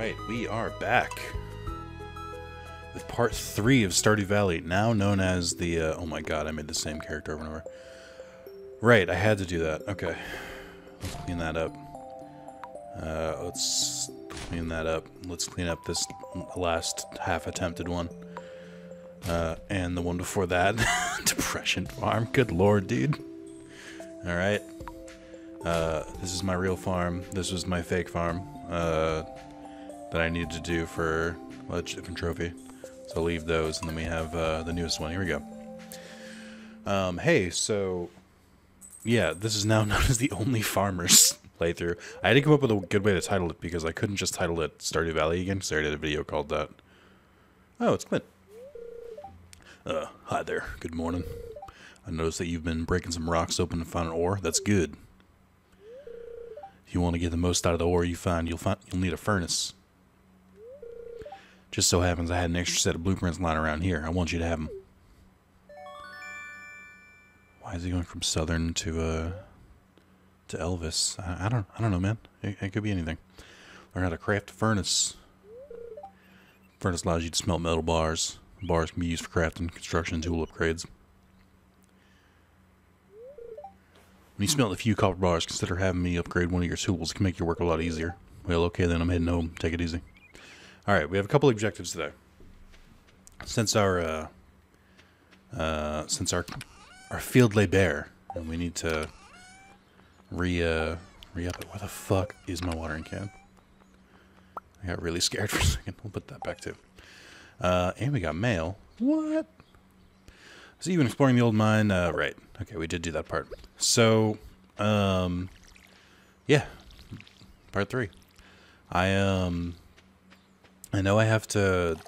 Alright, we are back with part 3 of Stardew Valley, now known as the, oh my god, I made the same character over and over. Right, I had to do that. Okay. Let's clean that up. Let's clean that up. Let's clean up this last half-attempted one. And the one before that. Depression Farm. Good lord, dude. Alright. This is my real farm. This was my fake farm. That I need to do for a different trophy. So I'll leave those, and then we have the newest one. Here we go. Hey, so... yeah, this is now known as the OnlyFarmers playthrough. I had to come up with a good way to title it, because I couldn't just title it Stardew Valley again, because I already did a video called that. Oh, it's Clint. Hi there. Good morning. I noticed that you've been breaking some rocks open to find an ore. That's good. If you want to get the most out of the ore you find, you'll need a furnace. Just so happens I had an extra set of blueprints lying around here. I want you to have them. Why is he going from Southern to Elvis? I don't know, man. It could be anything. Learn how to craft a furnace. Furnace allows you to smelt metal bars. Bars can be used for crafting, construction, and tool upgrades. When you smelt a few copper bars, consider having me upgrade one of your tools. It can make your work a lot easier. Well, okay then. I'm heading home. Take it easy. Alright, we have a couple objectives today. Since our field lay bare, and we need to re-up it. Where the fuck is my watering can? I got really scared for a second. We'll put that back too. And we got mail. What? So you've been exploring the old mine, right. Okay, we did do that part. So, yeah. Part 3. I know I have to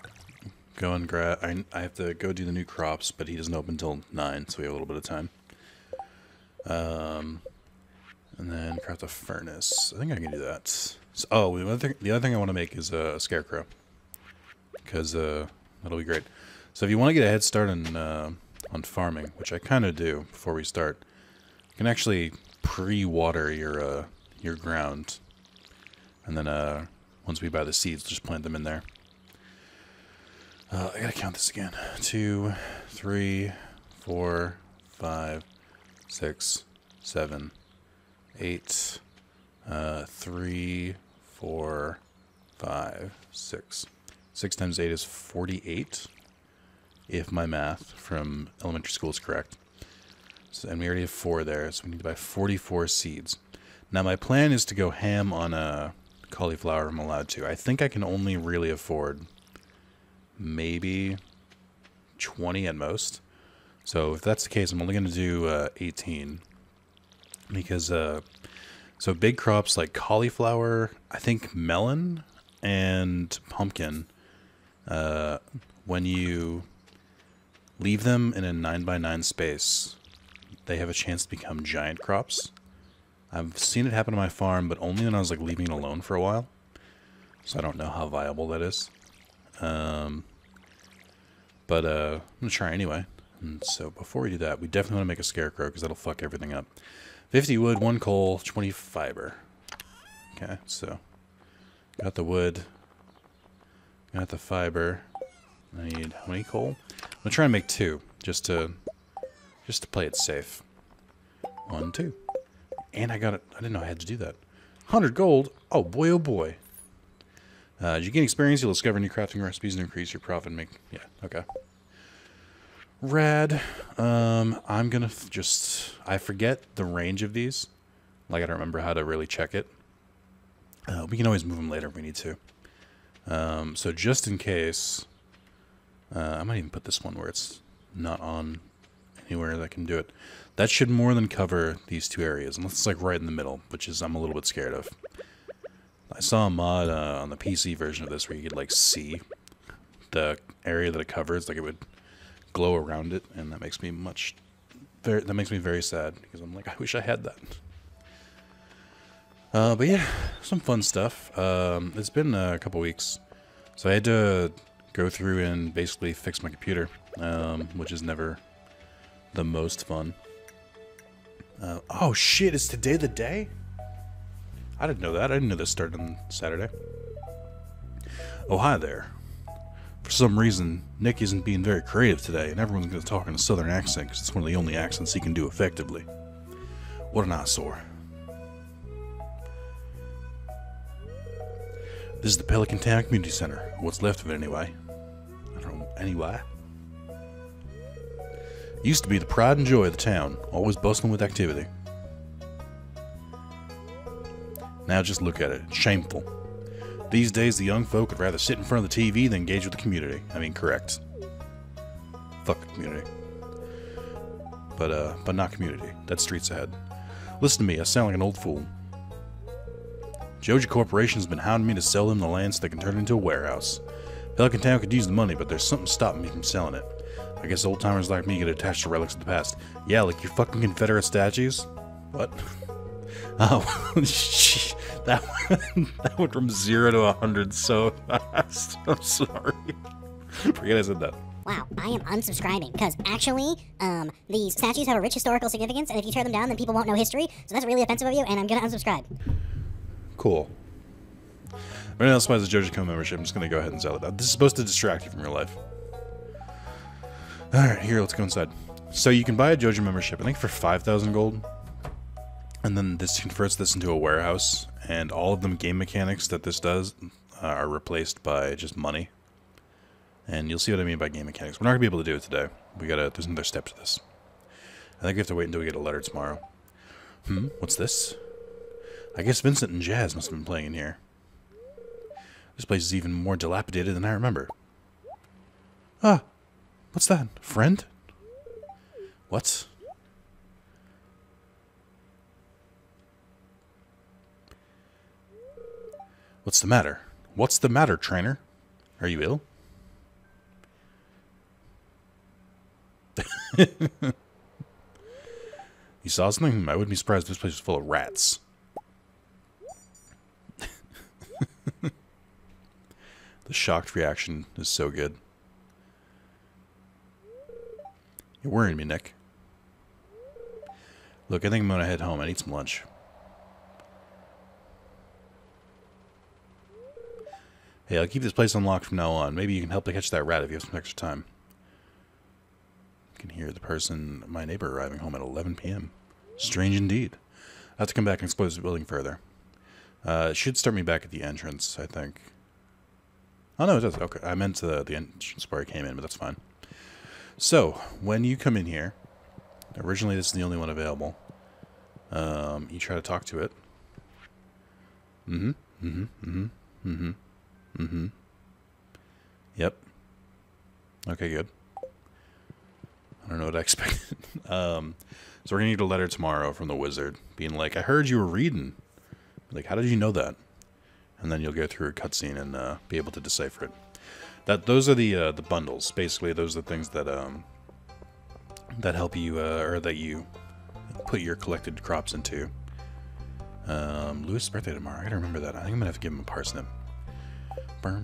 go and grab... I have to go do the new crops, but he doesn't open until 9, so we have a little bit of time. And then craft a furnace. I think I can do that. So, oh, the other thing I want to make is a scarecrow. Because that'll be great. So if you want to get a head start on farming, which I kind of do before we start, you can actually pre-water your ground. And then once we buy the seeds, just plant them in there. I gotta count this again. 2, 3, 4, 5, 6, 7, 8. 3, 4, 5, 6. 6 times 8 is 48. If my math from elementary school is correct. So, and we already have 4 there, so we need to buy 44 seeds. Now my plan is to go ham on cauliflower if I'm allowed to. I think I can only really afford maybe 20 at most. So if that's the case, I'm only going to do 18. Because, so big crops like cauliflower, I think melon and pumpkin, when you... leave them in a 9x9 space. They have a chance to become giant crops. I've seen it happen to my farm, but only when I was like leaving it alone for a while. So I don't know how viable that is. But I'm gonna try anyway. And so before we do that, we definitely want to make a scarecrow because that'll fuck everything up. 50 wood, 1 coal, 20 fiber. Okay, so got the wood, got the fiber. I need how many coal? I'm gonna try and make 2, just to play it safe. 1, 2, and I got it. I didn't know I had to do that. 100 gold. Oh boy, oh boy. As you gain experience, you'll discover new crafting recipes and increase your profit. And make yeah, okay. Rad. I'm gonna I forget the range of these. Like I don't remember how to really check it. We can always move them later if we need to. So just in case. I might even put this one where it's not on anywhere that can do it. That should more than cover these 2 areas, unless it's like right in the middle, which is I'm a little bit scared of. I saw a mod on the PC version of this where you could like see the area that it covers, like it would glow around it, and that makes me very sad because I'm like I wish I had that. But yeah, some fun stuff. It's been a couple weeks, so I had to. Go through and basically fix my computer, which is never the most fun. Oh shit, is today the day? I didn't know that. I didn't know this started on Saturday. Oh, hi there. For some reason, Nick isn't being very creative today, and everyone's going to talk in a southern accent because it's one of the only accents he can do effectively. What an eyesore. This is the Pelican Town Community Center. What's left of it, anyway. I don't know, anyway. Used to be the pride and joy of the town, always bustling with activity. Now just look at it. It's shameful. These days, the young folk would rather sit in front of the TV than engage with the community. I mean, correct. Fuck the community. But not community. That's street sad. Listen to me, I sound like an old fool. Joja Corporation's been hounding me to sell them the land so they can turn it into a warehouse. Pelican Town could use the money, but there's something stopping me from selling it. I guess old-timers like me get attached to relics of the past. Yeah, like your fucking Confederate statues? What? Oh, that went from 0 to 100 so fast. I'm sorry. Forget I said that. Wow, I am unsubscribing, because actually, these statues have a rich historical significance, and if you tear them down, then people won't know history, so that's really offensive of you, and I'm gonna unsubscribe. Cool. Everyone else buys a JojaCon membership, I'm just gonna go ahead and sell it. This is supposed to distract you from your life. Alright, here, let's go inside. So you can buy a Joja membership, I think for 5,000 gold. And then this converts this into a warehouse, and all of the game mechanics that this does are replaced by just money. And you'll see what I mean by game mechanics. We're not gonna be able to do it today. We gotta. There's another step to this. I think we have to wait until we get a letter tomorrow. Hmm. What's this? I guess Vincent and Jazz must have been playing in here. This place is even more dilapidated than I remember. Ah. What's that? Friend? What? What's the matter? What's the matter, trainer? Are you ill? You saw something? I wouldn't be surprised if this place was full of rats. The shocked reaction is so good. You're worrying me, Nick. Look, I think I'm gonna head home. I need some lunch. Hey, I'll keep this place unlocked from now on. Maybe you can help to catch that rat if you have some extra time. I can hear the person, my neighbor, arriving home at 11 p.m. Strange indeed. I'll have to come back and explore this building further. It should start me back at the entrance, I think. Oh, no, it does. Okay, I meant the entrance where I came in, but that's fine. So, when you come in here, originally this is the only one available. You try to talk to it. Yep. Okay, good. I don't know what I expected. So we're gonna need a letter tomorrow from the wizard, being like, "I heard you were reading." Like, how did you know that? And then you'll go through a cutscene and be able to decipher it. Those are the bundles. Basically, those are the things that that help you or that you put your collected crops into. Louis' birthday tomorrow. I gotta remember that. I think I'm gonna have to give him a parsnip. I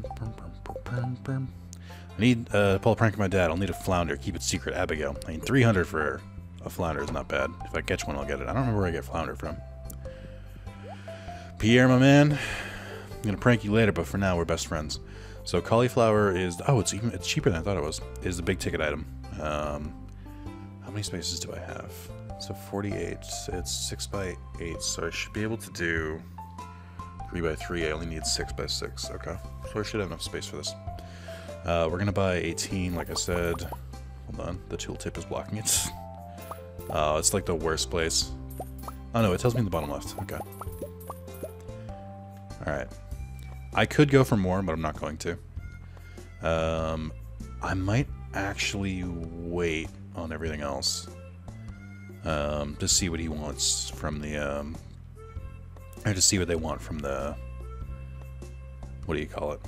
need Paul prank my dad. I'll need a flounder. Keep it secret, Abigail. I mean, 300 for a flounder is not bad. If I catch one, I'll get it. I don't remember where I get flounder from. Pierre, my man. I'm gonna prank you later, but for now we're best friends. So cauliflower is it's cheaper than I thought it was. Is the big ticket item. How many spaces do I have? So 48. It's 6 by 8. So I should be able to do 3 by 3. I only need 6 by 6. Okay, so I should have enough space for this. We're gonna buy 18, like I said. Hold on, the tooltip is blocking it. It's like the worst place. Oh no, it tells me in the bottom left. Okay. All right. I could go for more, but I'm not going to. I might actually wait on everything else to see what he wants from the. Or to see what they want from the, what do you call it,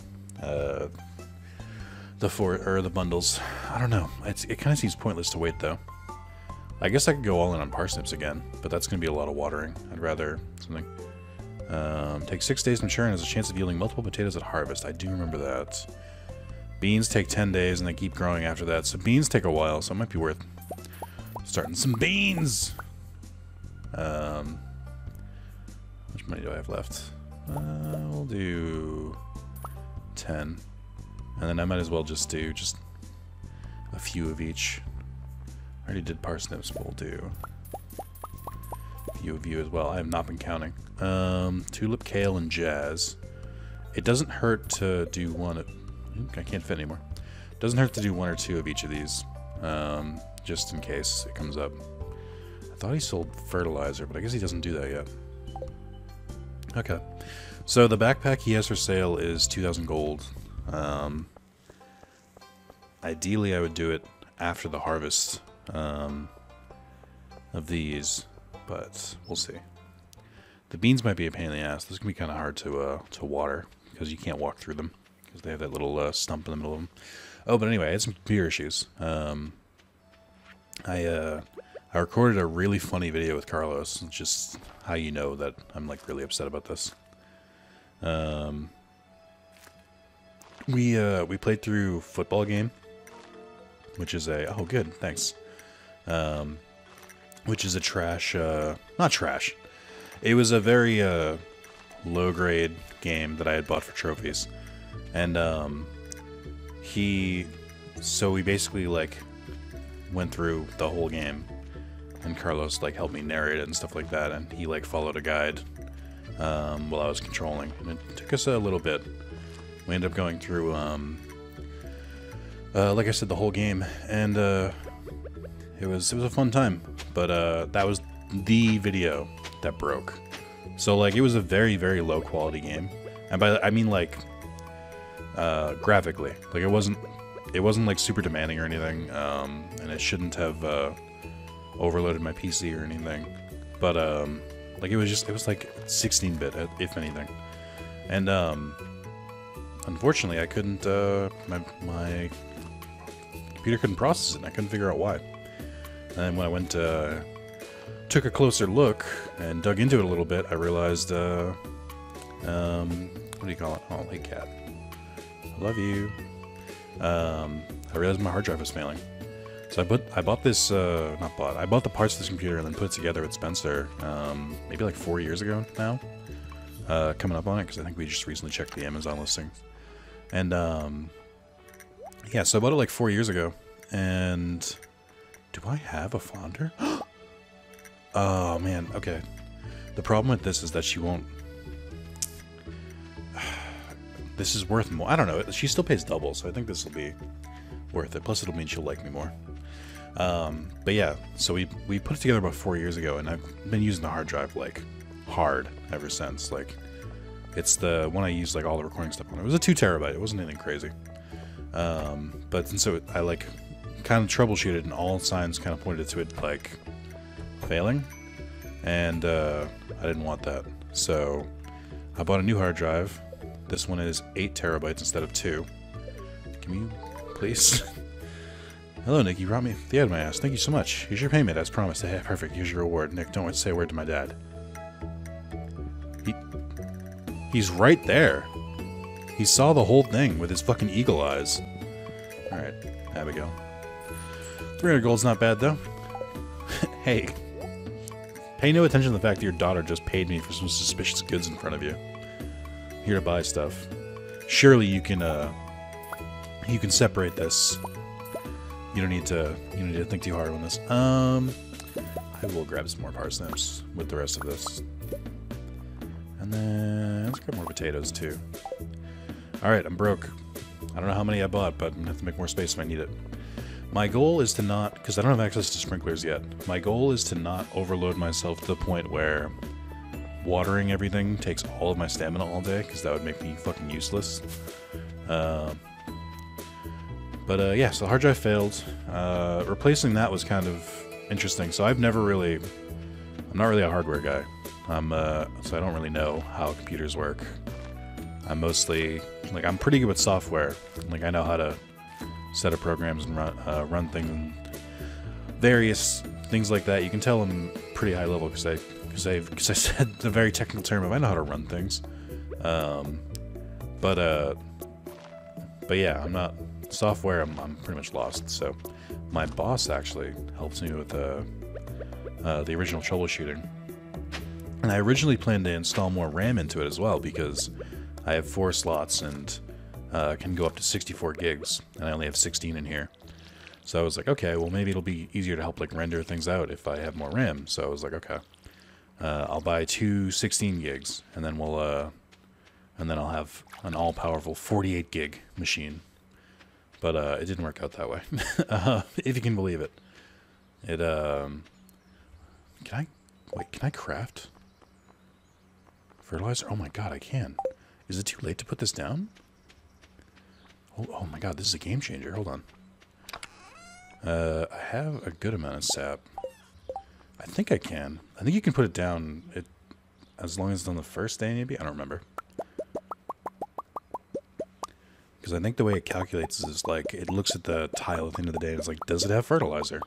the bundles. I don't know. It kind of seems pointless to wait though. I guess I could go all in on parsnips again, but that's going to be a lot of watering. I'd rather something. Take 6 days to mature and has a chance of yielding multiple potatoes at harvest. I do remember that. Beans take 10 days and they keep growing after that. So beans take a while, so it might be worth starting some beans. How much money do I have left? We'll do 10 10. And then I might as well just do just a few of each. I already did parsnips, but we'll do a few of you as well. I have not been counting. Tulip, kale, and jazz. It doesn't hurt to do one. I can't fit anymore. It doesn't hurt to do one or two of each of these, just in case it comes up. I thought he sold fertilizer, but I guess he doesn't do that yet. Okay. So the backpack he has for sale is 2,000 gold. Ideally, I would do it after the harvest of these, but we'll see. The beans might be a pain in the ass. This can be kind of hard to water because you can't walk through them because they have that little stump in the middle of them. Oh, but anyway, I had some computer issues. I recorded a really funny video with Carlos. It's just how you know that I'm like really upset about this. We played through football game, which is a oh good thanks, which is a trash not trash. It was a very low-grade game that I had bought for trophies, and we basically like went through the whole game, and Carlos like helped me narrate it and stuff like that, and he like followed a guide while I was controlling, and it took us a little bit. We ended up going through, like I said, the whole game, and it was a fun time. But that was the video that broke. So like it was a very, very low quality game, and by I mean like graphically, like it wasn't like super demanding or anything, and it shouldn't have overloaded my PC or anything. But like it was like 16-bit if anything, and unfortunately, I couldn't, my computer couldn't process it, and I couldn't figure out why. And when I went, took a closer look and dug into it a little bit, I realized, what do you call it? Oh, hey cat. I love you. I realized my hard drive was failing. So I bought the parts of this computer and then put it together with Spencer, maybe like 4 years ago now, coming up on it, because I think we just recently checked the Amazon listing. And, yeah, so I bought it like 4 years ago, and do I have a fonder? Oh, man, okay. The problem with this is that she won't... This is worth more. I don't know, she still pays double, so I think this will be worth it. Plus, it'll mean she'll like me more. But yeah, so we put it together about 4 years ago, and I've been using the hard drive, like, hard ever since. Like, it's the one I used like all the recording stuff on. It was a 2 terabyte. It wasn't anything crazy, but so I like kind of troubleshooted, and all signs kind of pointed to it like failing, and I didn't want that, so I bought a new hard drive. This one is 8 terabytes instead of 2. Can you please? Hello, Nick. You brought me the head of my ass. Thank you so much. Here's your payment as promised. Hey, perfect. Here's your reward. Nick, don't say a word to my dad. He's right there. He saw the whole thing with his fucking eagle eyes. Alright, Abigail. 300 gold's not bad, though. Hey. Pay no attention to the fact that your daughter just paid me for some suspicious goods in front of you. Here to buy stuff. Surely you can separate this. You don't need to think too hard on this. I will grab some more parsnips with the rest of this. And then let's grab more potatoes too. Alright, I'm broke. I don't know how many I bought, but I'm gonna have to make more space if I need it. My goal is to not, because I don't have access to sprinklers yet, my goal is to not overload myself to the point where watering everything takes all of my stamina all day, because that would make me fucking useless. Yeah, so the hard drive failed. Replacing that was kind of interesting, so I'm not really a hardware guy. So I don't really know how computers work. I'm pretty good with software. Like, I know how to set up programs and run things and various things like that. You can tell I'm pretty high level because I said the very technical term of I know how to run things. But yeah, I'm not software. I'm pretty much lost. So my boss actually helps me with the original troubleshooting. And I originally planned to install more RAM into it as well, because I have 4 slots, and can go up to 64 gigs, and I only have 16 in here. So I was like, okay, well maybe it'll be easier to help like render things out if I have more RAM. So I was like, okay, I'll buy two 16 gigs, and then we'll, and then I'll have an all-powerful 48 gig machine. But it didn't work out that way, if you can believe it. It can I craft fertilizer? Oh my god, I can. Is it too late to put this down? Oh my god, this is a game changer. Hold on. I have a good amount of sap. I think I can. I think you can put it down. It as long as it's on the first day, maybe. I don't remember. Because I think the way it calculates is like it looks at the tile at the end of the day and it's like, does it have fertilizer?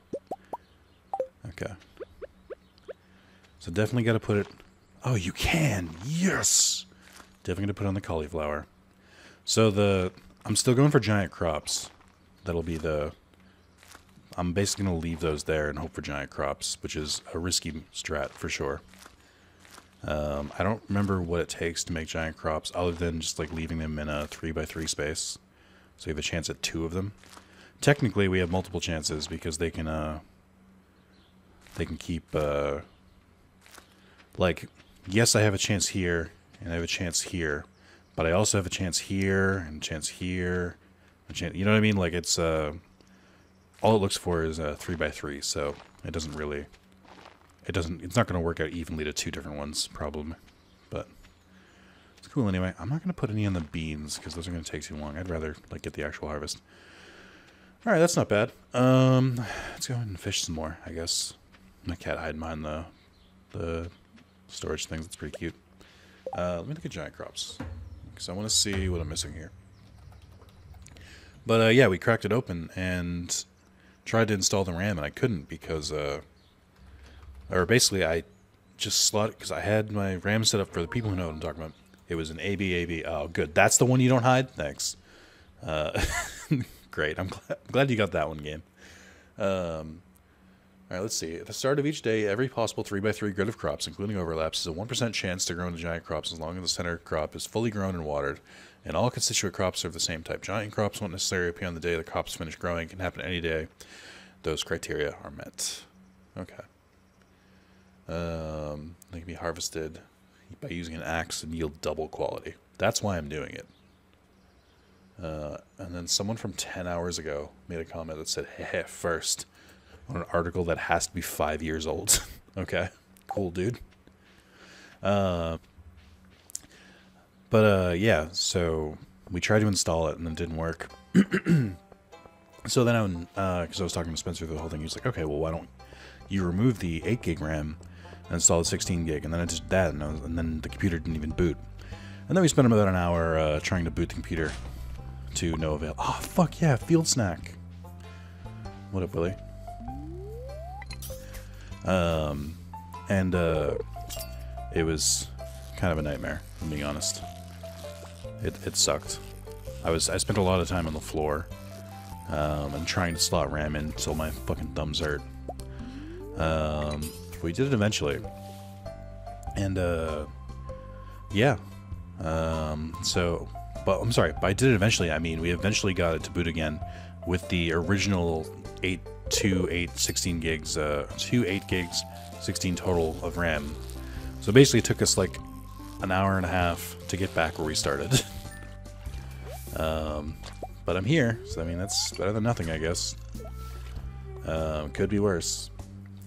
Okay. So definitely got to put it... Oh, you can! Yes! Definitely going to put on the cauliflower. So the... I'm still going for giant crops. That'll be the... I'm basically going to leave those there and hope for giant crops, which is a risky strat for sure. I don't remember what it takes to make giant crops other than just like leaving them in a 3x3 space. So we have a chance at 2 of them. Technically, we have multiple chances because they can keep, like, yes, I have a chance here, and I have a chance here, but I also have a chance here, and a chance here, and a chance, you know what I mean? Like, it's, all it looks for is a 3x3, so it doesn't really, it's not going to work out evenly to 2 different ones, probably, but it's cool anyway. I'm not going to put any on the beans, because those are going to take too long. I'd rather, like, get the actual harvest. Alright, that's not bad. Let's go ahead and fish some more, I guess. My cat hiding behind the storage things. That's pretty cute. Let me look at giant crops, because I want to see what I'm missing here. But yeah, we cracked it open and tried to install the RAM, and I couldn't because, or basically I just slotted, because I had my RAM set up for the people who know what I'm talking about. It was an ABAB. Oh, good. That's the one you don't hide? Thanks. Great. I'm glad you got that one, game. All right, let's see. At the start of each day, every possible 3x3 grid of crops, including overlaps, is a 1% chance to grow into giant crops as long as the center crop is fully grown and watered, and all constituent crops are of the same type. Giant crops won't necessarily appear on the day the crops finish growing. It can happen any day. Those criteria are met. Okay. They can be harvested by using an axe and yield double quality. That's why I'm doing it. And then someone from 10 hours ago made a comment that said, "Heh, first," on an article that has to be 5 years old. Okay, cool, dude. But yeah, so we tried to install it and it didn't work. So then, because I was talking to Spencer through the whole thing, he was like, "Okay, well, why don't you remove the 8 gig RAM and install the 16 gig?" And then I did that, and then the computer didn't even boot. And then we spent about an hour trying to boot the computer, to no avail. Oh, fuck yeah, field snack. What up, Willie? It was kind of a nightmare, if I'm being honest. It sucked. I spent a lot of time on the floor, and trying to slot RAM in until my fucking thumbs hurt. We did it eventually. And, yeah. So... But I'm sorry, by did it eventually, I mean we eventually got it to boot again with the original 16 gigs, 8 gigs, 16 total of RAM. So basically it took us like an hour and a half to get back where we started. But I'm here, so I mean that's better than nothing, I guess. Could be worse.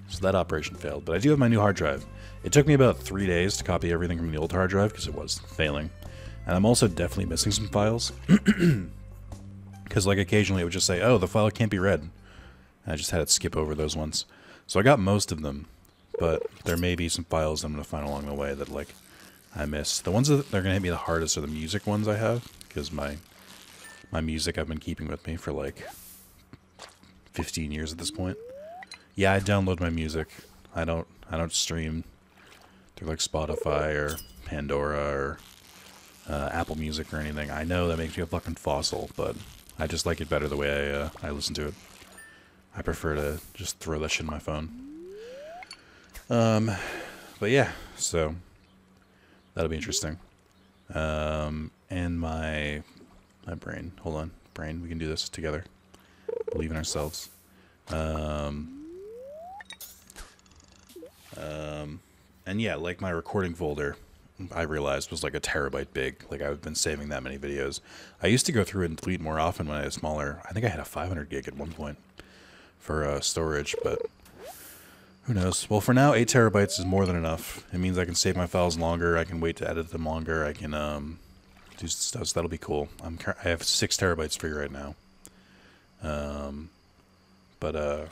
So that operation failed, but I do have my new hard drive. It took me about 3 days to copy everything from the old hard drive because it was failing. And I'm also definitely missing some files. Because, like, occasionally it would just say, oh, the file can't be read. And I just had it skip over those ones. So I got most of them. But there may be some files I'm going to find along the way that, like, I missed. The ones that are going to hit me the hardest are the music ones I have. Because my music I've been keeping with me for, like, 15 years at this point. Yeah, I download my music. I don't stream through, like, Spotify or Pandora or... Apple Music or anything. I know that makes me a fucking fossil, but I just like it better the way I listen to it. I prefer to just throw that shit in my phone. But yeah, so that'll be interesting. And my Not brain. Hold on. Brain, we can do this together. Believe in ourselves. And yeah, like my recording folder, I realized was like a terabyte big. Like I've been saving that many videos. I used to go through and delete more often when I was smaller. I think I had a 500 gig at one point for storage, but who knows? Well, for now, 8 terabytes is more than enough. It means I can save my files longer. I can wait to edit them longer. I can do stuff. So that'll be cool. I have 6 terabytes free right now. But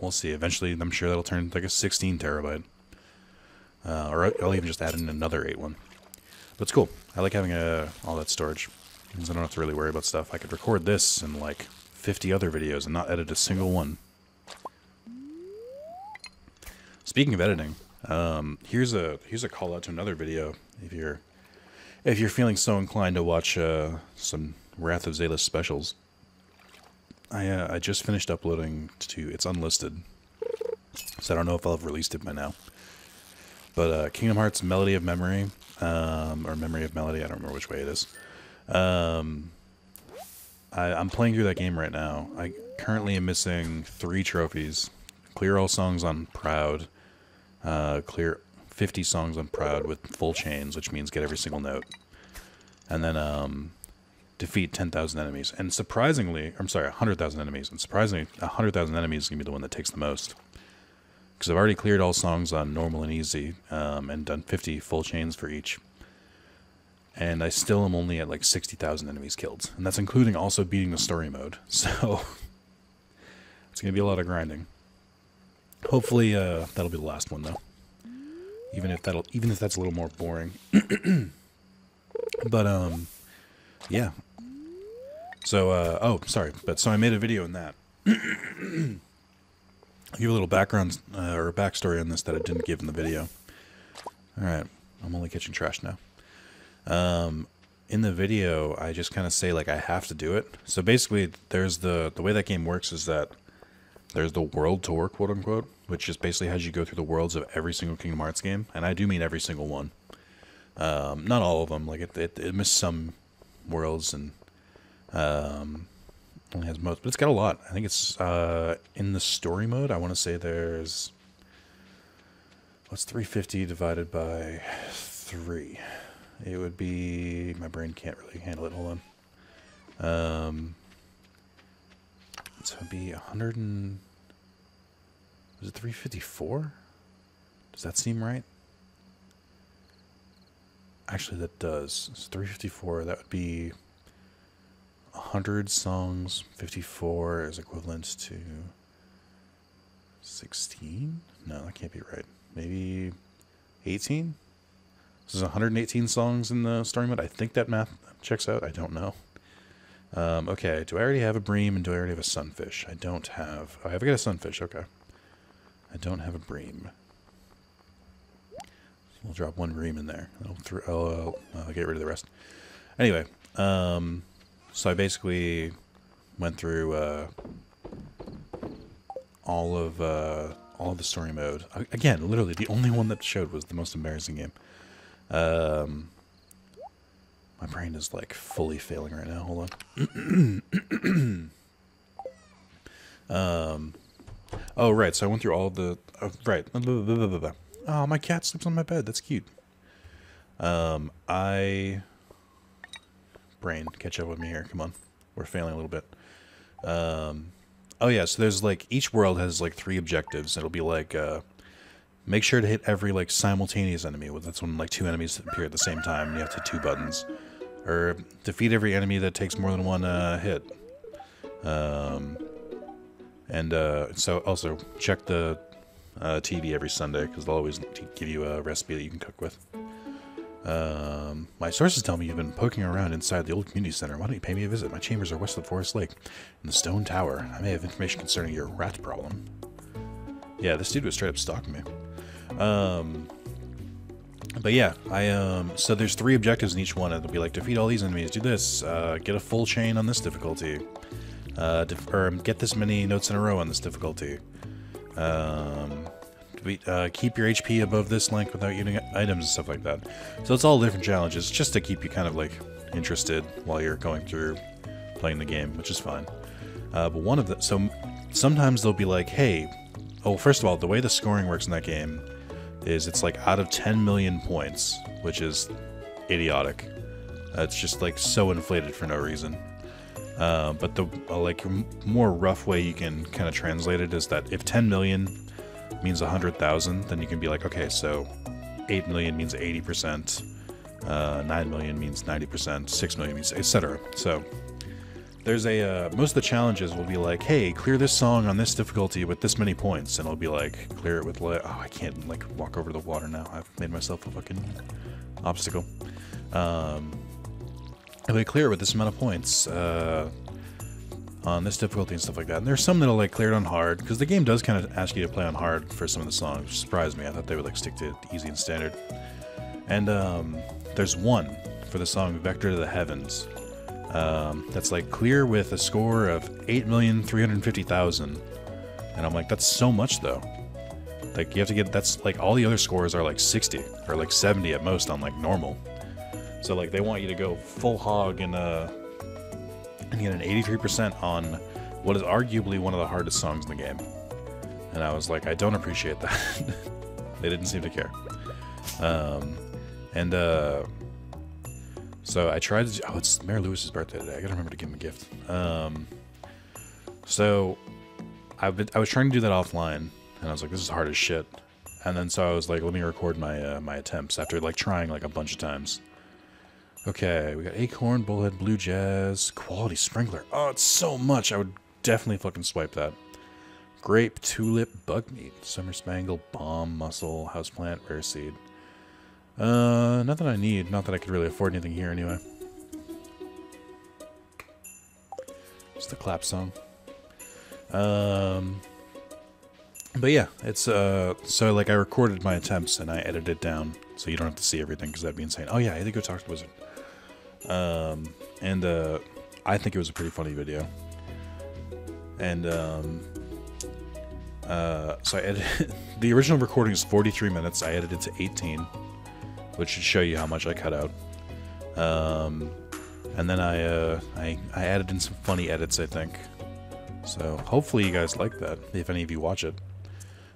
we'll see. Eventually, I'm sure that'll turn into like a 16 terabyte. Or I'll even just add in another 8 one. But it's cool. I like having all that storage. Because I don't have to really worry about stuff. I could record this and like 50 other videos and not edit a single one. Speaking of editing, here's a call out to another video. If you're feeling so inclined to watch some Wrath of Zalis specials, I just finished uploading to it's unlisted, so I don't know if I'll have released it by now. But Kingdom Hearts Melody of Memory, or Memory of Melody, I don't remember which way it is. I'm playing through that game right now. I currently am missing 3 trophies. Clear all songs on Proud. Clear 50 songs on Proud with full chains, which means get every single note. And then defeat 10,000 enemies. And surprisingly, I'm sorry, 100,000 enemies. And surprisingly, 100,000 enemies is going to be the one that takes the most. Because I've already cleared all songs on Normal and Easy and done 50 full chains for each. And I still am only at like 60,000 enemies killed. And that's including also beating the story mode. So it's going to be a lot of grinding. Hopefully that'll be the last one though. Even if that's a little more boring. But yeah. So oh, sorry, but so I made a video in that. I'll give a little background or backstory on this that I didn't give in the video. All right, I'm only catching trash now. In the video, I just kind of say like I have to do it. So basically, there's the way that game works is that there's the world tour, quote unquote, which is basically has you go through the worlds of every single Kingdom Hearts game, and I do mean every single one. Not all of them. Like it missed some worlds and only has most, but it's got a lot. I think it's in the story mode. I want to say there's what's 350 divided by 3. It would be my brain can't really handle it. Hold on. So it'd be 100 and... Was it 354? Does that seem right? Actually, that does. It's 354. That would be 100 songs. 54 is equivalent to 16? No, that can't be right. Maybe 18? This is 118 songs in the story mode. I think that math checks out. I don't know. Okay, do I already have a bream and do I already have a sunfish? I don't have... Oh, I've got a sunfish, okay. I don't have a bream. We'll drop one bream in there. I'll get rid of the rest. Anyway, so I basically went through all of the story mode. Again, literally, the only one that showed was the most embarrassing game. My brain is like fully failing right now. Hold on. Oh, right. So I went through all the... right. Oh, my cat sleeps on my bed. That's cute. Brain, catch up with me here. Come on. We're failing a little bit. Oh, yeah. So there's like... Each world has like 3 objectives. It'll be like... make sure to hit every like simultaneous enemy. That's when like 2 enemies appear at the same time and you have to hit 2 buttons. Or defeat every enemy that takes more than 1 hit. So also check the TV every Sunday because they'll always give you a recipe that you can cook with. My sources tell me you've been poking around inside the old community center. Why don't you pay me a visit? My chambers are west of Forest Lake in the Stone Tower. I may have information concerning your rat problem. Yeah, this dude was straight up stalking me. But yeah, so there's 3 objectives in each one. It'll be like, defeat all these enemies, do this, get a full chain on this difficulty, or get this many notes in a row on this difficulty, keep your HP above this length without using items and stuff like that. So it's all different challenges just to keep you kind of like interested while you're going through playing the game, which is fine. But one of the... So sometimes they'll be like, hey... Oh, first of all, the way the scoring works in that game is it's like out of 10 million points, which is idiotic. It's just like so inflated for no reason. But the like more rough way you can kind of translate it is that if 10 million means 100,000, then you can be like, okay, so 8 million means 80%, 9 million means 90%, 6 million means etc. So there's a most of the challenges will be like, hey, clear this song on this difficulty with this many points, and it'll be like, clear it with oh, I can't like walk over the water now. I've made myself a fucking obstacle. It'll be clear with this amount of points on this difficulty and stuff like that. And there's some that'll like clear it on hard, because the game does kind of ask you to play on hard for some of the songs, which surprised me. I thought they would like stick to easy and standard. And there's one for the song Vector of the Heavens. That's like clear with a score of 8,350,000, and I'm like, that's so much though. Like you have to get, that's like all the other scores are like 60 or like 70 at most on like normal. So like they want you to go full hog and get an 83% on what is arguably one of the hardest songs in the game. And I was like, I don't appreciate that. They didn't seem to care. So I tried to... Oh, it's Mayor Lewis's birthday today. I gotta remember to give him a gift. So I was trying to do that offline, and I was like, this is hard as shit. And then so I was like, let me record my my attempts after like trying like a bunch of times. Okay, we got Acorn, Bullhead, Blue Jazz, Quality Sprinkler. Oh, it's so much. I would definitely fucking swipe that. Grape, Tulip, Bugmeat, Summer Spangle, Bomb, Mussel, Houseplant, Rare Seed. Not that I need. Not that I could really afford anything here, anyway. It's the clap song. But yeah, it's, so, like, I recorded my attempts and I edited it down, so you don't have to see everything, because that'd be insane. Oh, yeah, I had to go talk to the wizard. I think it was a pretty funny video. And, so I edited... The original recording is 43 minutes. I edited it to 18. Which should show you how much I cut out. And then I added in some funny edits, I think. So hopefully you guys like that, if any of you watch it.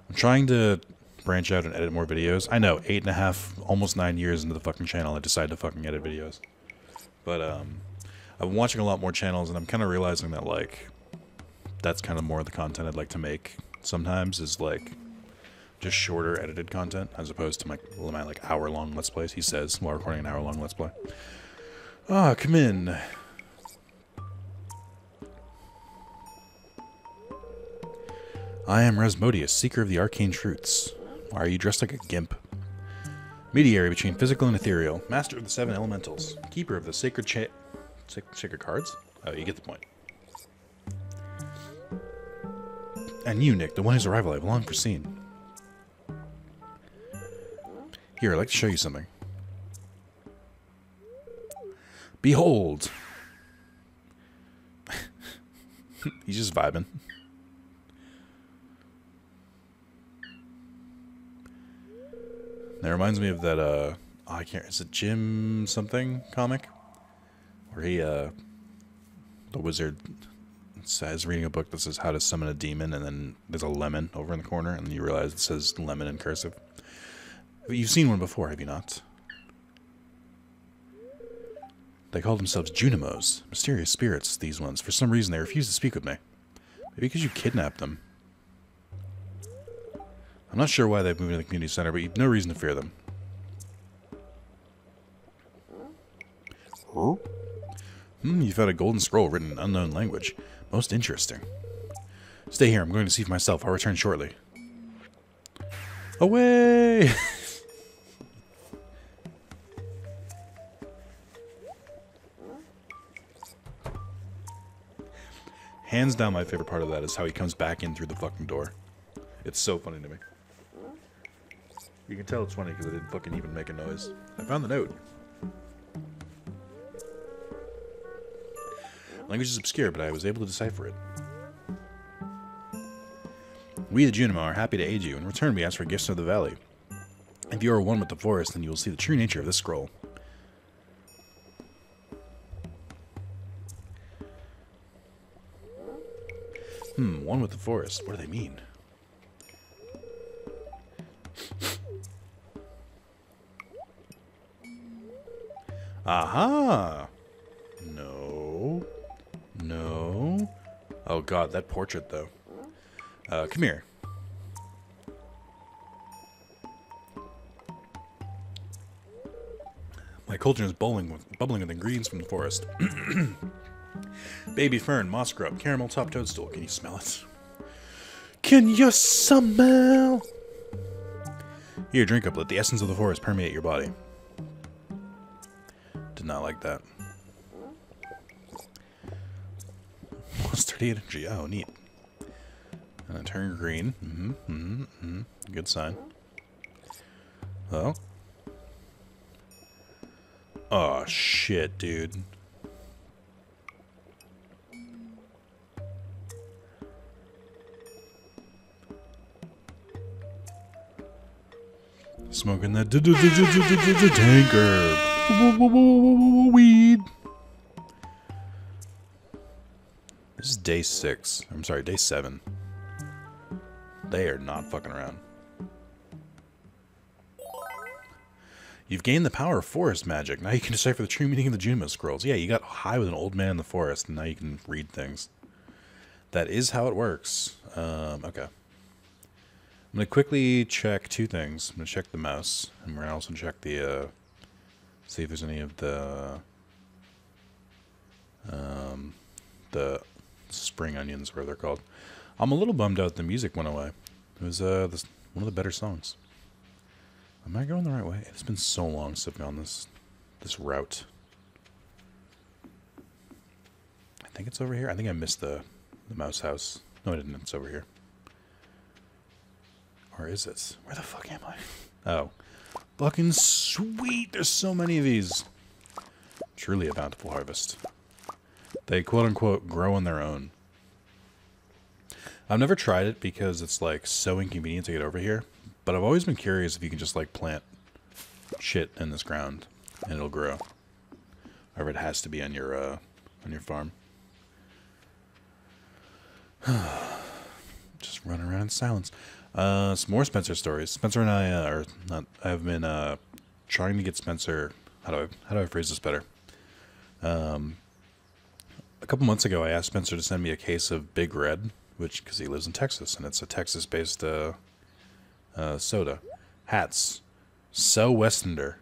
I'm trying to branch out and edit more videos. I know, 8 and a half, almost 9 years into the fucking channel, I decided to fucking edit videos. But I've been watching a lot more channels, and I'm kind of realizing that, like, that's kind of more of the content I'd like to make sometimes, is like... just shorter edited content, as opposed to my like hour-long Let's Plays, he says, while recording an hour-long Let's Play. Ah, oh, come in. I am Rasmodius, seeker of the arcane truths. Why are you dressed like a gimp? Mediator between physical and ethereal, master of the 7 elementals, keeper of the sacred sacred cards? Oh, you get the point. And you, Nick, the one whose arrival I have long foreseen. Here, I'd like to show you something. Behold! He's just vibing. That reminds me of that, oh, I can't, is it Jim something comic? Where he, the wizard says, reading a book that says how to summon a demon, and then there's a lemon over in the corner, and then you realize it says lemon in cursive. You've seen one before, have you not? They called themselves Junimos. Mysterious spirits, these ones. For some reason, they refuse to speak with me. Maybe because you kidnapped them. I'm not sure why they've moved to the community center, but you've no reason to fear them. Huh? Hmm, you found a golden scroll written in an unknown language. Most interesting. Stay here, I'm going to see for myself. I'll return shortly. Away! Hands down, my favorite part of that is how he comes back in through the fucking door. It's so funny to me. You can tell it's funny because I didn't fucking even make a noise. I found the note. Language is obscure, but I was able to decipher it. We, the Junimo, are happy to aid you. In return, we ask for gifts of the valley. If you are one with the forest, then you will see the true nature of this scroll. Hmm, one with the forest. What do they mean? Aha! No. No. Oh god, that portrait though. Come here. My cauldron is bubbling with ingredients from the forest. Baby fern, moss grub, caramel top toadstool. Can you smell it? Can you smell? Here, drink up. Let the essence of the forest permeate your body. Did not like that. Plus 30 energy. Oh, neat. And it turned green. Good sign. Oh. Oh, shit, dude. Smoking that tanker weed. This is day 6. I'm sorry, day 7. They are not fucking around. You've gained the power of forest magic. Now you can decipher the true meaning of the Junimo scrolls. Yeah, you got high with an old man in the forest, and now you can read things. That is how it works. Okay. I'm going to quickly check two things. I'm going to check the mouse, and we're going to also check the, see if there's any of the spring onions, or whatever they're called. I'm a little bummed out the music went away. It was one of the better songs. Am I going the right way? It's been so long since I've gone this route. I think it's over here. I think I missed the mouse house. No, I didn't. It's over here. Or is this? Where the fuck am I? Oh. Fucking sweet! There's so many of these. Truly a bountiful harvest. They quote-unquote grow on their own. I've never tried it because it's like so inconvenient to get over here. But I've always been curious if you can just like plant shit in this ground and it'll grow. Or it has to be on your farm. Just run around in silence. Some more Spencer stories. Spencer and I are not. I've been trying to get Spencer. How do I phrase this better? A couple months ago, I asked Spencer to send me a case of Big Red, which because he lives in Texas and it's a Texas-based soda. Hats. So Westerner.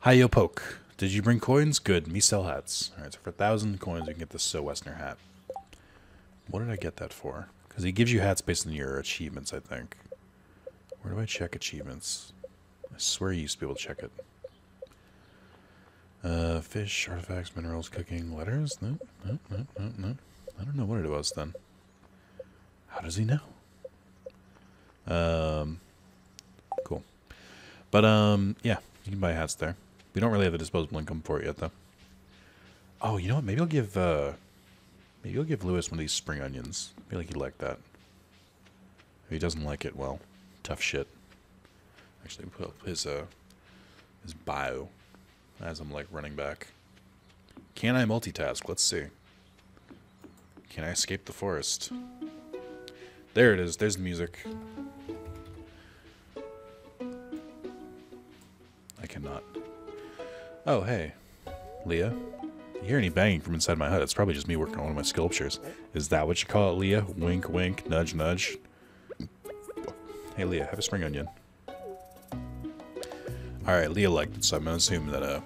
Hi yo poke. Did you bring coins? Good. Me sell hats. All right. So for 1,000 coins, we can get this So Westerner hat. What did I get that for? Because he gives you hats based on your achievements, I think. Where do I check achievements? I swear you used to be able to check it. Fish, artifacts, minerals, cooking, letters? No. I don't know what it was then. How does he know? Cool. But, yeah. You can buy hats there. We don't really have the disposable income for it yet, though. Oh, you know what? Maybe I'll give Lewis one of these spring onions. I feel like he'd like that. If he doesn't like it, well, tough shit. Actually, put up his bio as I'm, like, running back. Can I multitask? Let's see. Can I escape the forest? There it is. There's the music. I cannot. Oh, hey. Leah? You hear any banging from inside my hut? It's probably just me working on one of my sculptures. Is that what you call it, Leah? Wink, wink, nudge, nudge. Hey, Leah, have a spring onion. All right, Leah liked it, so I'm gonna assume that that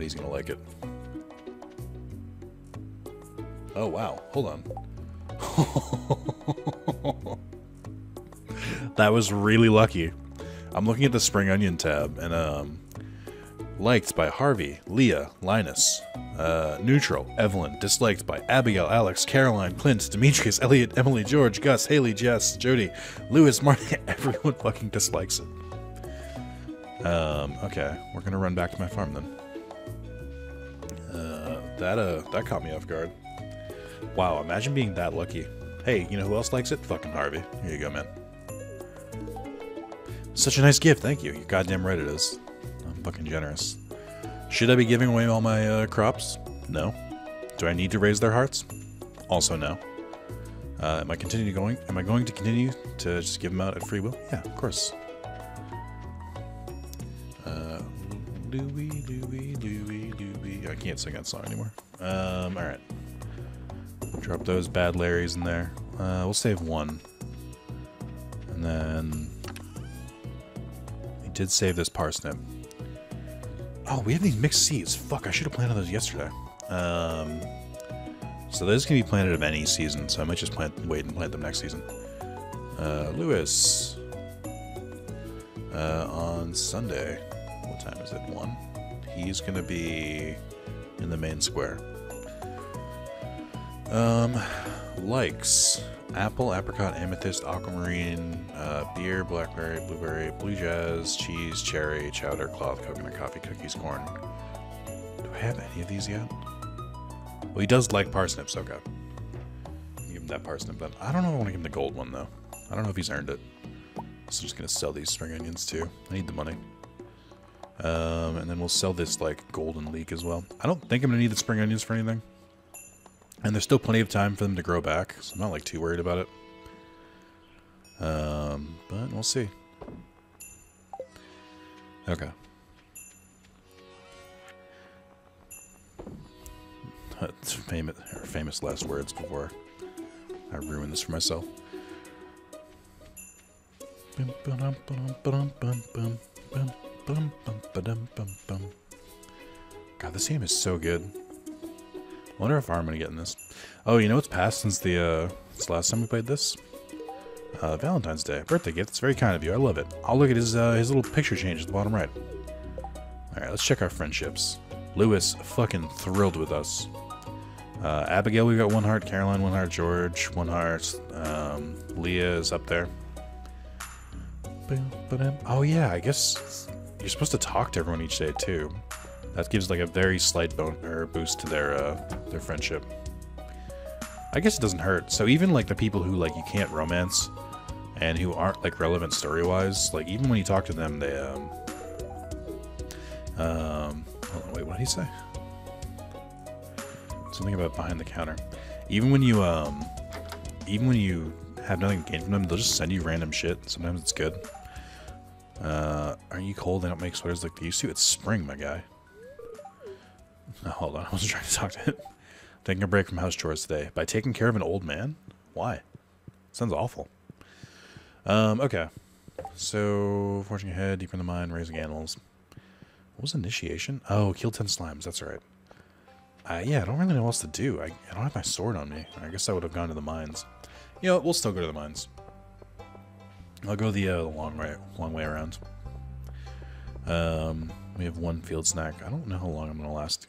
he's gonna like it. Oh wow! Hold on. That was really lucky. I'm looking at the spring onion tab and liked by Harvey, Leah, Linus, neutral, Evelyn, disliked by Abigail, Alex, Caroline, Clint, Demetrius, Elliot, Emily, George, Gus, Haley, Jess, Jody, Lewis, Martin, everyone fucking dislikes it. Okay, we're gonna run back to my farm then. That caught me off guard. Wow, imagine being that lucky. Hey, you know who else likes it? Fucking Harvey. Here you go, man. Such a nice gift, thank you. You're goddamn right it is. Fucking generous. Should I be giving away all my crops? No. Do I need to raise their hearts? Also no. Am I going to continue to just give them out at free will? Yeah, of course. I can't sing that song anymore. All right. Drop those bad Larrys in there. We'll save one. And then we did save this parsnip. Oh, we have these mixed seeds. Fuck, I should have planted those yesterday. So those can be planted of any season, so I might just wait and plant them next season. Lewis. On Sunday. What time is it? 1? He's gonna be in the main square. Likes. Apple, apricot, amethyst, aquamarine, beer, blackberry, blueberry, blue jazz, cheese, cherry, chowder, cloth, coconut, coffee, cookies, corn. Do I have any of these yet? Well, he does like parsnips, okay. Give him that parsnip then. I don't know if I want to give him the gold one, though. I don't know if he's earned it. So I'm just going to sell these spring onions, too. I need the money. And then we'll sell this, like, golden leek as well. I don't think I'm going to need the spring onions for anything. And there's still plenty of time for them to grow back, so I'm not, like, too worried about it. But we'll see. Okay. Famous last words before I ruin this for myself. God, this game is so good. I wonder how far I'm gonna get in this. Oh, you know what's passed since the last time we played this? Valentine's Day, birthday gift. It's very kind of you. I love it. I'll look at his little picture change at the bottom right. All right, let's check our friendships. Lewis, fucking thrilled with us. Abigail, we got 1 heart. Caroline, 1 heart. George, 1 heart. Leah is up there. Oh yeah, I guess you're supposed to talk to everyone each day too. That gives like a very slight boost to their friendship. I guess it doesn't hurt. So even like the people who like you can't romance and who aren't like relevant story-wise, like even when you talk to them, they hold on, wait, what did he say? Something about behind the counter. Even when you have nothing to gain from them, they'll just send you random shit. Sometimes it's good. Are you cold? They don't make sweaters like they used to. It's spring, my guy. No, hold on. I wasn't trying to talk to him. Taking a break from house chores today. By taking care of an old man? Why? Sounds awful. Okay. So, forging ahead, deeper in the mine, raising animals. What was initiation? Oh, kill 10 slimes. That's right. Yeah, I don't really know what else to do. I don't have my sword on me. I guess I would have gone to the mines. You know, we'll still go to the mines. I'll go the long way around. We have 1 field snack. I don't know how long I'm going to last.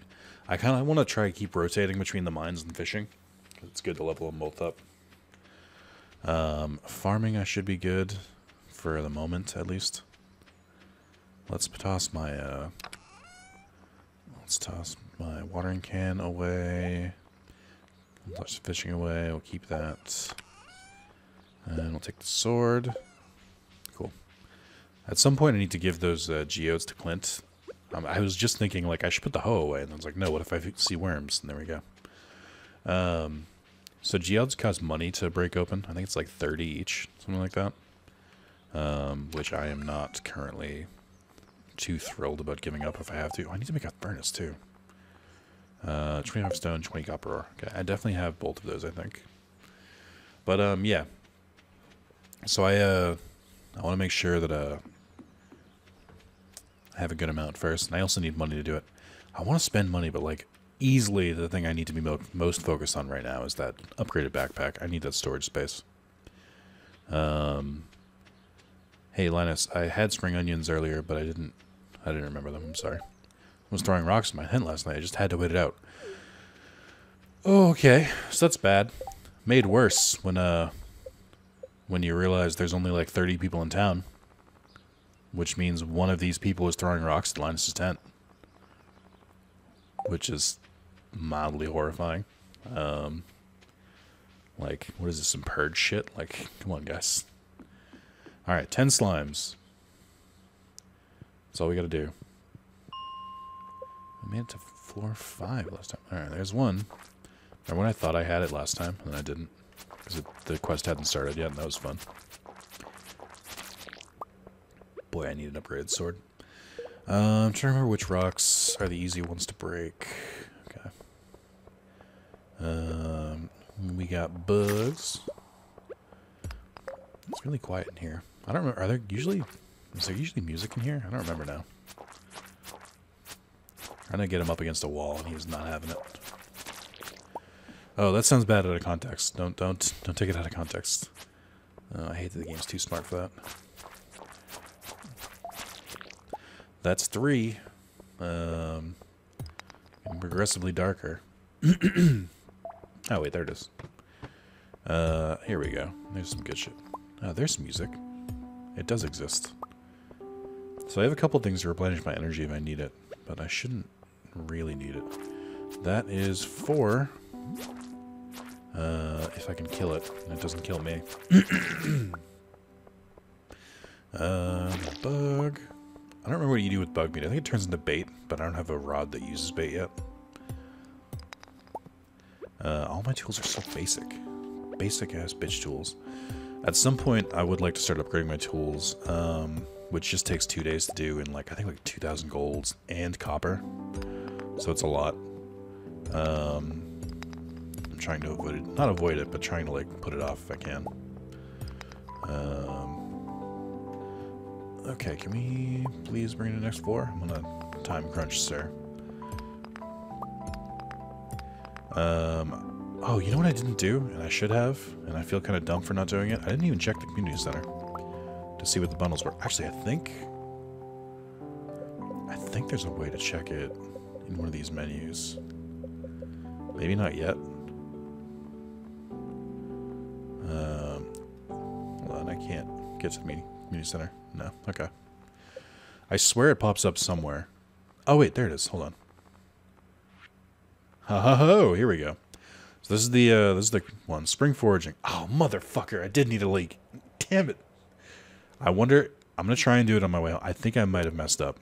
I kind of want to try to keep rotating between the mines and fishing. It's good to level them both up. Farming, I should be good for the moment, at least. Let's toss my, my watering can away. Toss the fishing away. We'll keep that. And we'll take the sword. Cool. At some point, I need to give those geodes to Clint. I was just thinking, like, I should put the hoe away. And I was like, no, what if I see worms? And there we go. So geodes cost money to break open. I think it's like 30 each, something like that. Which I am not currently too thrilled about giving up if I have to. Oh, I need to make a furnace, too. 25 stone, 20 copper ore. Okay, I definitely have both of those, I think. But, yeah. So I want to make sure that I have a good amount first, and I also need money to do it. I want to spend money, but, like, easily the thing I need to be most focused on right now is that upgraded backpack. I need that storage space. Hey, Linus, I had spring onions earlier, but I didn't remember them. I'm sorry. Was throwing rocks in my tent last night. I just had to wait it out. Oh, okay, so that's bad. Made worse when you realize there's only like 30 people in town, which means one of these people is throwing rocks to Linus's tent, which is mildly horrifying. Like, what is this, some purge shit? Like, come on, guys. All right, 10 slimes. That's all we gotta do. I made it to floor 5 last time. Alright, there's one. Or when I thought I had it last time, and then I didn't. because the quest hadn't started yet, and that was fun. Boy, I need an upgraded sword. I'm trying to remember which rocks are the easy ones to break. Okay. We got bugs. It's really quiet in here. I don't remember. Is there usually music in here? I don't remember now. I'm gonna get him up against a wall, and he's not having it. Oh, that sounds bad out of context. Don't take it out of context. I hate that the game's too smart for that. That's 3. Progressively darker. Oh wait, there it is. Here we go. There's some good shit. Oh, there's some music. It does exist. So I have a couple things to replenish my energy if I need it, but I shouldn't really need it. That is 4. If I can kill it, and it doesn't kill me. Bug. I don't remember what you do with bug meat. I think it turns into bait, but I don't have a rod that uses bait yet. All my tools are so basic. Basic-ass bitch tools. At some point, I would like to start upgrading my tools, which just takes 2 days to do, and I think 2,000 golds and copper. So it's a lot. Trying to avoid it, not avoid it, but trying to put it off if I can. Okay, can we please bring in the next floor? I'm on a time crunch, sir. Oh, you know what I didn't do, and I should have, and I feel kind of dumb for not doing it? I didn't even check the community center to see what the bundles were. Actually, I think there's a way to check it in one of these menus. Maybe not yet. Hold on, I can't get to the community center. No, okay. I swear it pops up somewhere. Oh wait, there it is. Hold on. Ha ha ho! Here we go. So this is the one. Spring foraging. Oh motherfucker! I did need a leak. Damn it! I wonder. I'm gonna try and do it on my way home. I think I might have messed up.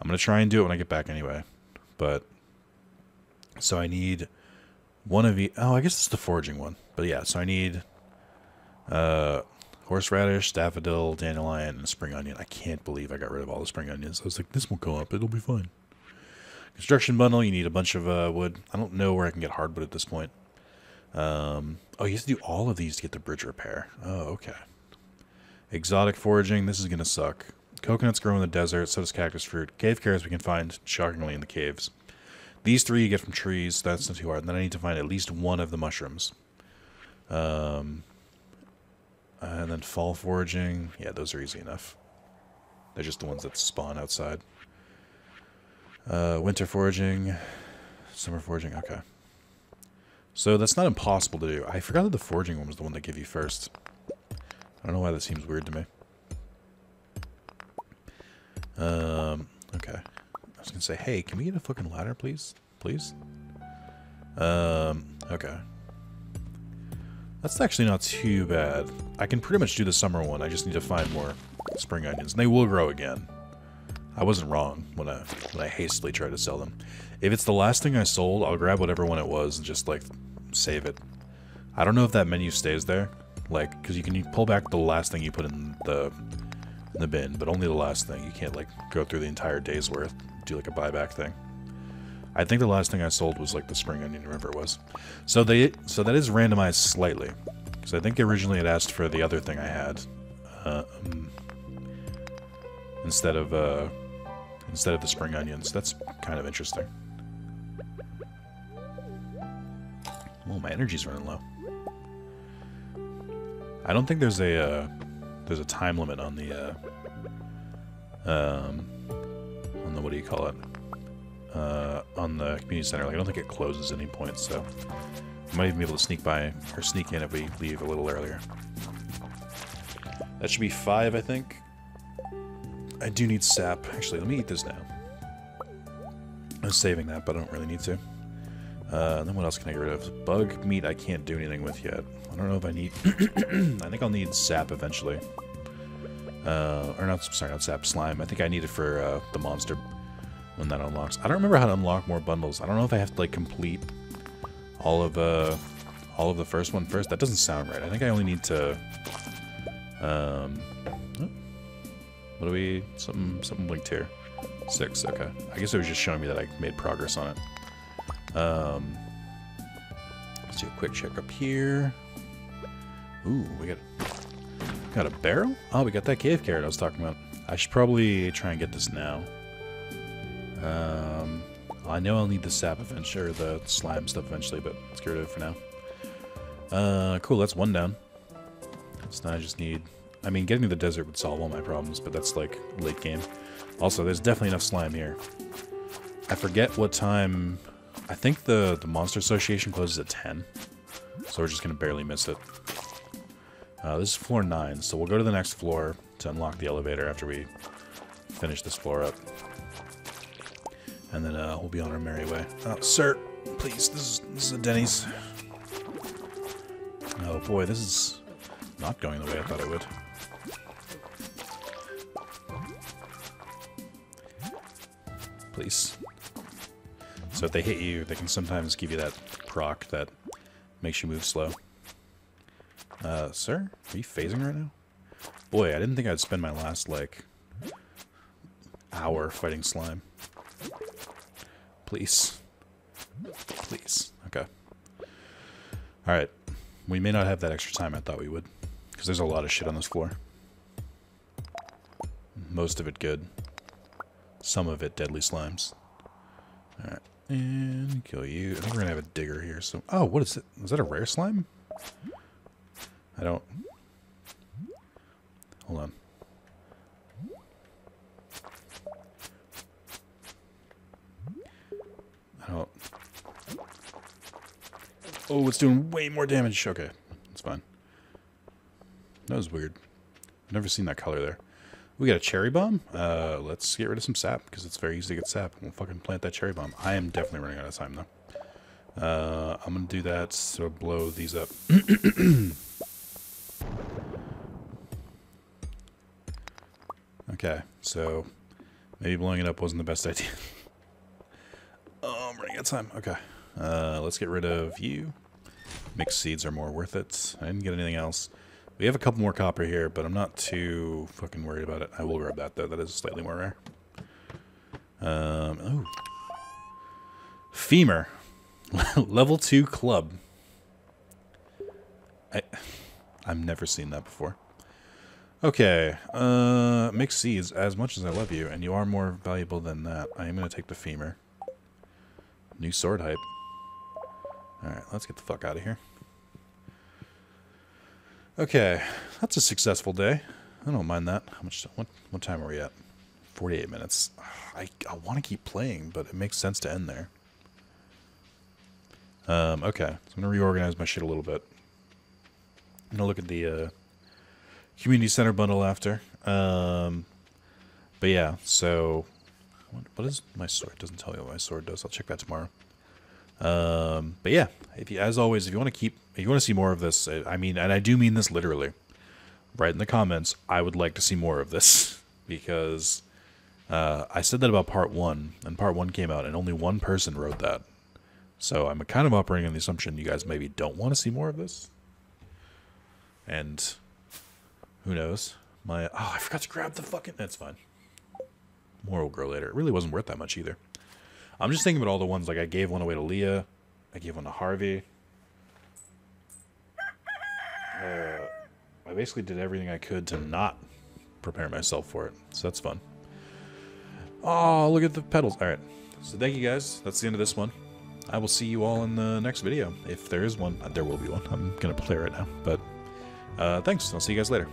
I'm gonna try and do it when I get back anyway. But so I need one of the. Oh, I guess it's the foraging one. But yeah, so I need horseradish, daffodil, dandelion, and spring onion. I can't believe I got rid of all the spring onions. I was like, this will go up. It'll be fine. Construction bundle. You need a bunch of wood. I don't know where I can get hardwood at this point. Oh, you have to do all of these to get the bridge repair. Oh, okay. Exotic foraging. This is going to suck. Coconuts grow in the desert. So does cactus fruit. Cave carrots we can find, shockingly, in the caves. These 3 you get from trees. That's not too hard. And then I need to find at least one of the mushrooms. And then fall foraging. Yeah, those are easy enough. They're just the ones that spawn outside. Winter foraging. Summer foraging. Okay. So that's not impossible to do. I forgot that the foraging one was the one they give you first. I don't know why that seems weird to me. Okay. I was going to say, hey, can we get a fucking ladder, please? Please? Okay. That's actually not too bad. I can pretty much do the summer one. I just need to find more spring onions. And they will grow again. I wasn't wrong when I hastily tried to sell them. If it's the last thing I sold, I'll grab whatever one it was and just, save it. I don't know if that menu stays there. Because you can pull back the last thing you put in the bin. But only the last thing. You can't, go through the entire day's worth. Do, a buyback thing. I think the last thing I sold was the spring onion, whatever it was. So that is randomized slightly, because I think originally it asked for the other thing I had, instead of the spring onions. That's kind of interesting. Well, my energy's running low. I don't think there's a time limit on the what do you call it? On the community center. I don't think it closes at any point, so I might even be able to sneak in if we leave a little earlier. That should be 5, I think. I do need sap. Actually, let me eat this now. I was saving that, but I don't really need to. And then what else can I get rid of? Bug meat I can't do anything with yet. I don't know if I need... I think I'll need sap eventually. Or not, sorry, not sap, slime. I think I need it for the monster when that unlocks. I don't remember how to unlock more bundles. I don't know if I have to complete all of all of the first one first? That doesn't sound right. I think I only need to... what do we... Something linked here. 6, okay. I guess it was just showing me that I made progress on it. Let's do a quick check up here. Ooh, we got a barrel? Oh, we got that cave carrot I was talking about. I should probably try and get this now. I know I'll need the sap eventually, or the slime stuff eventually, but let's get rid of it for now. Cool, that's one down. So now I just need... I mean, getting to the desert would solve all my problems, but that's, like, late game. Also, there's definitely enough slime here. I forget what time... I think the Monster Association closes at 10. So we're just going to barely miss it. This is floor 9, so we'll go to the next floor to unlock the elevator after we finish this floor up. And then we'll be on our merry way. Oh, sir, please, this is a Denny's. Oh boy, this is not going the way I thought it would. Please. So if they hit you, they can sometimes give you that proc that makes you move slow. Sir? Are you phasing right now? Boy, I didn't think I'd spend my last, like, hour fighting slime. Please. Please. Okay. Alright. We may not have that extra time I thought we would. Because there's a lot of shit on this floor. Most of it good. Some of it deadly slimes. Alright. And kill you. I think we're gonna have a digger here. So, oh, what is it? Was that a rare slime? I don't... Hold on. Oh, it's doing way more damage. Okay, that's fine. That was weird. I've never seen that color there. We got a cherry bomb. Let's get rid of some sap, because it's very easy to get sap. We'll fucking plant that cherry bomb. I am definitely running out of time, though. I'm going to do that so blow these up. Okay, so maybe blowing it up wasn't the best idea. Oh, I'm running out of time. Okay. Let's get rid of you. Mixed seeds are more worth it. I didn't get anything else. We have a couple more copper here, but I'm not too fucking worried about it. I will grab that, though. That is slightly more rare. Oh. Femur. Level 2 club. I've never seen that before. Okay. Mixed seeds. As much as I love you, and you are more valuable than that, I am going to take the femur. New sword hype. Alright, let's get the fuck out of here. Okay, that's a successful day. I don't mind that. How much? What time are we at? 48 minutes. I want to keep playing, but it makes sense to end there. Okay, so I'm going to reorganize my shit a little bit. I'm going to look at the community center bundle after. But yeah, so... What is my sword? It doesn't tell me what my sword does. I'll check that tomorrow. But yeah, if you, as always, if you want to see more of this, I mean, and I do mean this literally, write in the comments, I would like to see more of this, because I said that about part 1, and part 1 came out, and only one person wrote that. So I'm kind of operating on the assumption you guys maybe don't want to see more of this. And who knows? Oh, I forgot to grab the fucking... That's fine. More will grow later. It really wasn't worth that much either. I'm just thinking about all the ones, like I gave one away to Leah. I gave one to Harvey. I basically did everything I could to not prepare myself for it. So that's fun. Oh, look at the petals. All right. So thank you guys. That's the end of this one. I will see you all in the next video. If there is one, there will be one. I'm going to play right now. But thanks. I'll see you guys later.